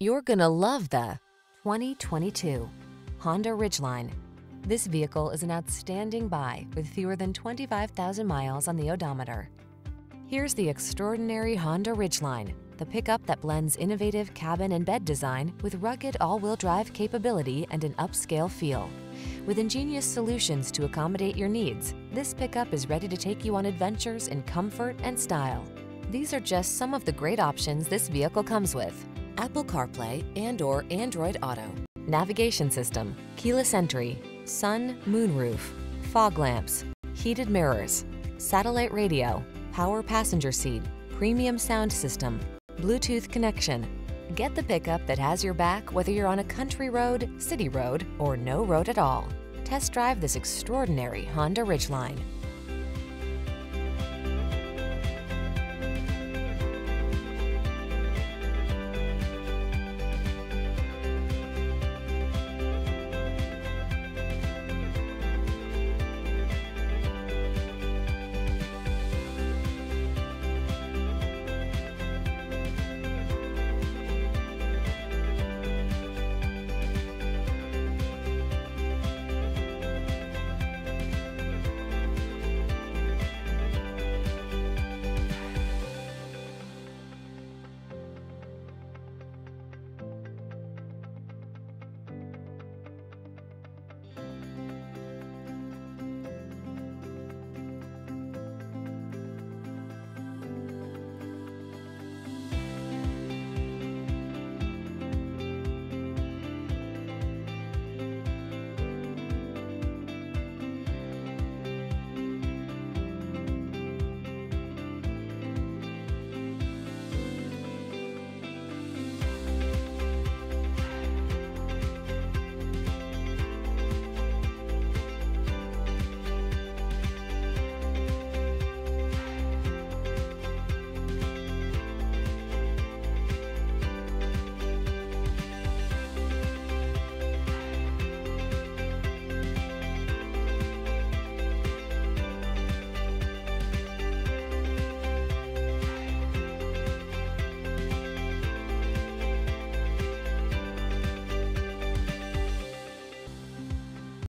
You're gonna love the 2022 Honda Ridgeline. This vehicle is an outstanding buy with fewer than 25,000 miles on the odometer. Here's the extraordinary Honda Ridgeline, the pickup that blends innovative cabin and bed design with rugged all-wheel drive capability and an upscale feel. With ingenious solutions to accommodate your needs, this pickup is ready to take you on adventures in comfort and style. These are just some of the great options this vehicle comes with: Apple CarPlay and/or Android Auto, navigation system, keyless entry, sun, moonroof, fog lamps, heated mirrors, satellite radio, power passenger seat, premium sound system, Bluetooth connection. Get the pickup that has your back whether you're on a country road, city road, or no road at all. Test drive this extraordinary Honda Ridgeline.